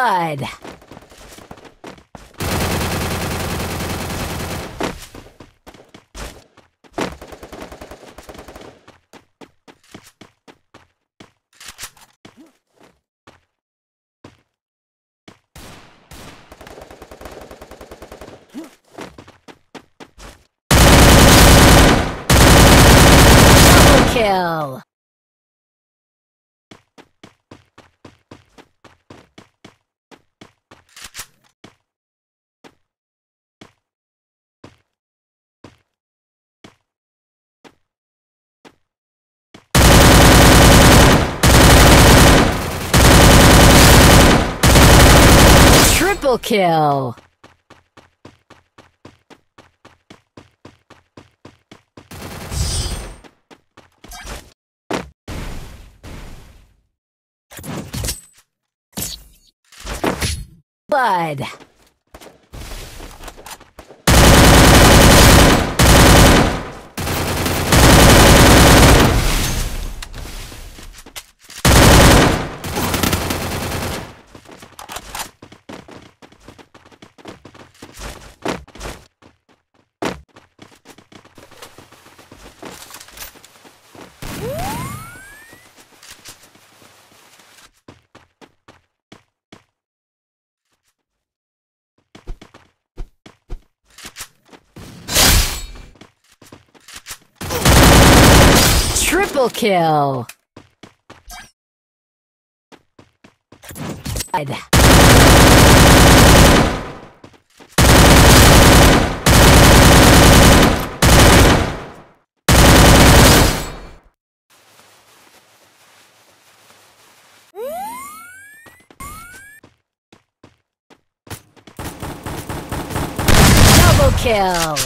blood. Kill. Triple kill. Blood. Triple kill. Double kill.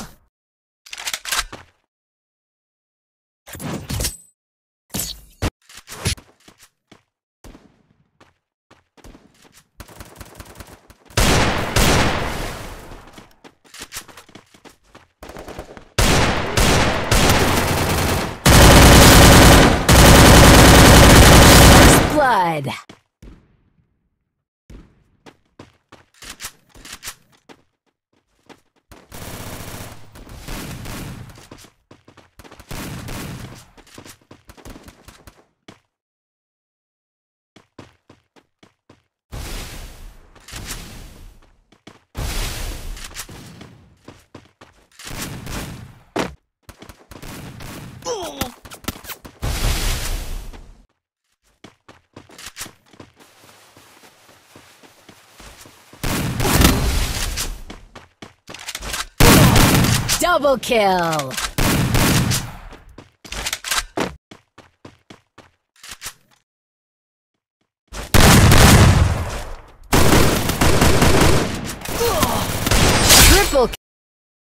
Blood. Double kill. Triple kill.